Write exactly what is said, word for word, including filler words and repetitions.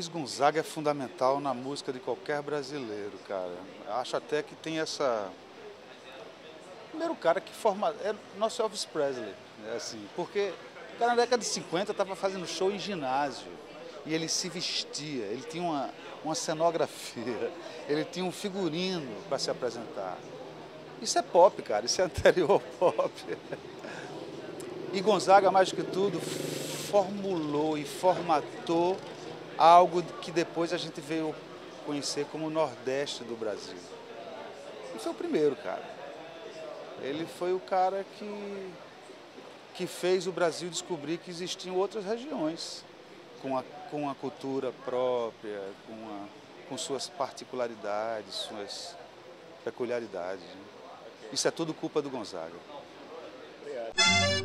Luiz Gonzaga é fundamental na música de qualquer brasileiro, cara. Acho até que tem essa... Primeiro cara que forma... É nosso Elvis Presley, né? Assim, porque o cara na década de cinquenta estava fazendo show em ginásio. E ele se vestia, ele tinha uma, uma cenografia, ele tinha um figurino para se apresentar. Isso é pop, cara, isso é anterior ao pop. E Gonzaga, mais do que tudo, formulou e formatou algo que depois a gente veio conhecer como o Nordeste do Brasil. E foi o primeiro, cara. Ele foi o cara que, que fez o Brasil descobrir que existiam outras regiões com a, com a cultura própria, com, a, com suas particularidades, suas peculiaridades. Né? Isso é tudo culpa do Gonzaga. Obrigado.